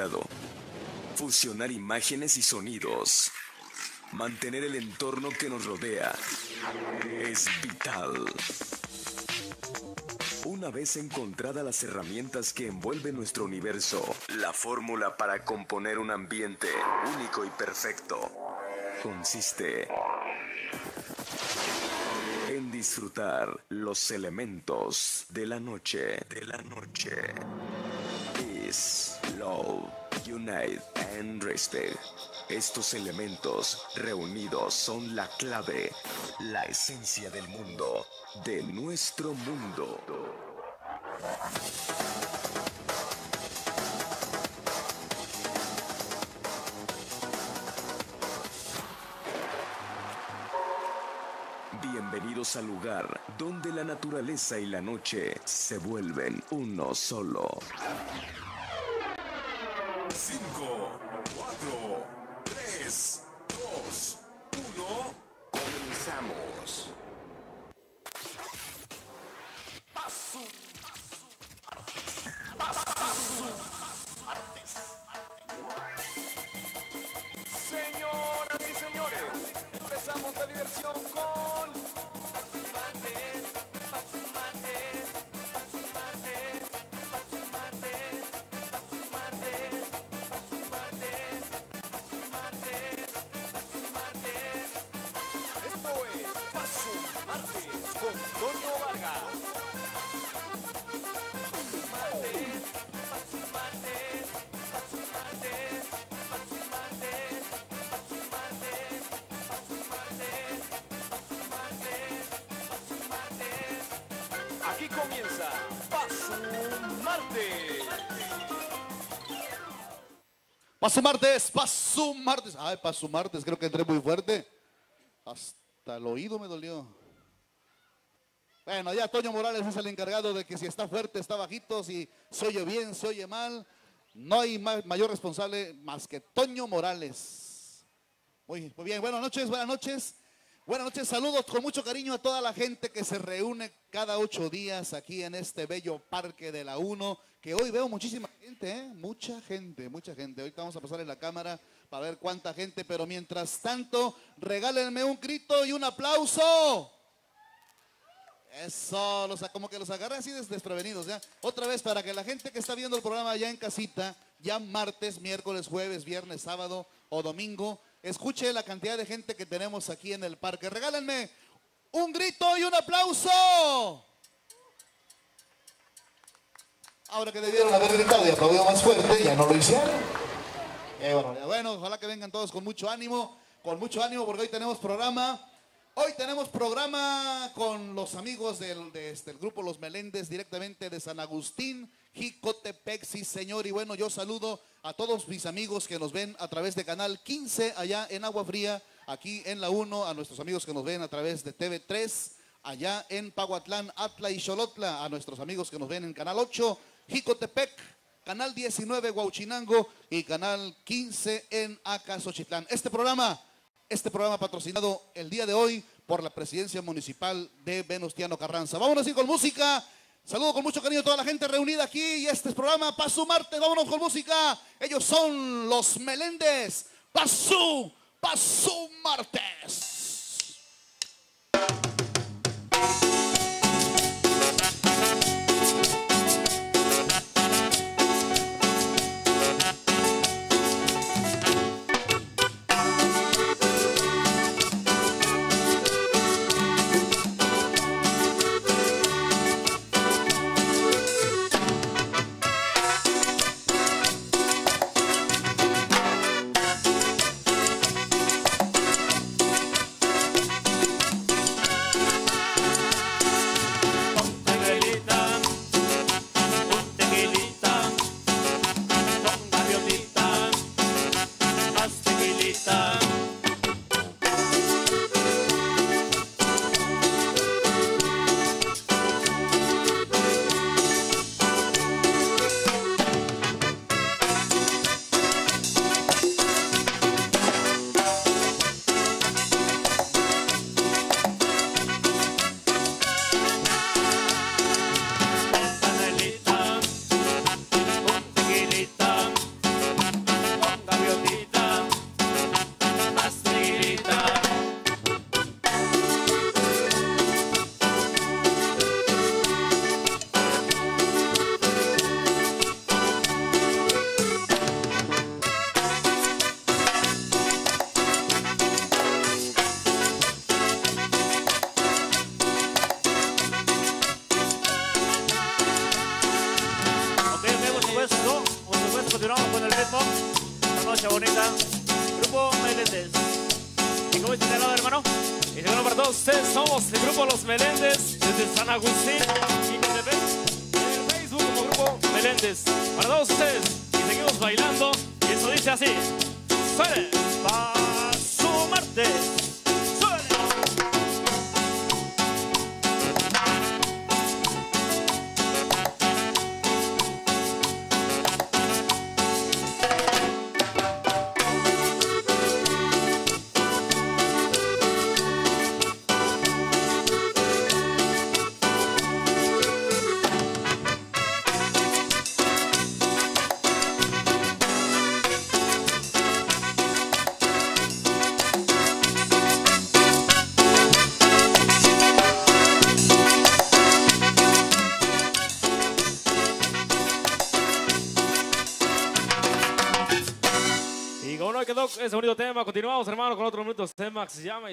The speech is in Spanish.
cuadrado, fusionar imágenes y sonidos, mantener el entorno que nos rodea, es vital. Una vez encontradas las herramientas que envuelven nuestro universo, la fórmula para componer un ambiente único y perfecto consiste en disfrutar los elementos de la noche. Peace, love, unite and respect. Estos elementos reunidos son la clave, la esencia del mundo, de nuestro mundo. Bienvenidos al lugar donde la naturaleza y la noche se vuelven uno solo. 5, 4, 3, 2, 1, comenzamos. Pasumartes. Señoras y señores, empezamos la diversión con Pasumartes, Pasumartes, Pasumartes, Pasumartes, Pasumartes, Pasumartes, Pasumartes, Pasumartes. Esto es Pasumartes con Toño Vargas. Pasumartes, Pasumartes. Ay, Pasumartes, creo que entré muy fuerte. Hasta el oído me dolió. Bueno, ya Toño Morales es el encargado de que si está fuerte, está bajito, si se oye bien, se oye mal. No hay mayor responsable más que Toño Morales. Muy, muy bien, buenas noches, buenas noches. Buenas noches, saludos con mucho cariño a toda la gente que se reúne cada 8 días aquí en este bello parque de la 1, que hoy veo muchísima gente, mucha gente. Ahorita vamos a pasarle la cámara para ver cuánta gente, pero mientras tanto, regálenme un grito y un aplauso. Eso, como que los agarré así desprevenidos, ¿ya? Otra vez, para que la gente que está viendo el programa ya en casita, ya martes, miércoles, jueves, viernes, sábado o domingo, escuche la cantidad de gente que tenemos aquí en el parque. Regálenme un grito y un aplauso. Ahora que debieron haber gritado y aplaudido más fuerte, ya no lo hicieron. Bueno, ojalá que vengan todos con mucho ánimo porque hoy tenemos programa. Hoy tenemos programa con los amigos del Grupo Los Meléndez, directamente de San Agustín, Xicotepec, sí señor. Y bueno, yo saludo a todos mis amigos que nos ven a través de Canal 15, allá en Agua Fría, aquí en la 1, a nuestros amigos que nos ven a través de TV3, allá en Pahuatlán, Atla y Xolotla, a nuestros amigos que nos ven en Canal 8, Xicotepec, Canal 19, Huauchinango y Canal 15 en Acasochitlán. Este programa patrocinado el día de hoy por la presidencia municipal de Venustiano Carranza. Vámonos así con música. Saludo con mucho cariño a toda la gente reunida aquí y este es programa Pasumartes. Vámonos con música. Ellos son Los Meléndez. Pasumartes. Meléndez Mox, una noche bonita, Grupo Meléndez. ¿Y cómo está el lado, hermano? Y bueno, para todos ustedes, somos el Grupo Los Meléndez, desde San Agustín, Xicotepec, en el Facebook como Grupo Meléndez. Para todos ustedes, y seguimos bailando, y eso dice así. ¡Suele! ¡Pasumartes! Ese bonito tema, continuamos hermano con otro bonito tema que se llama...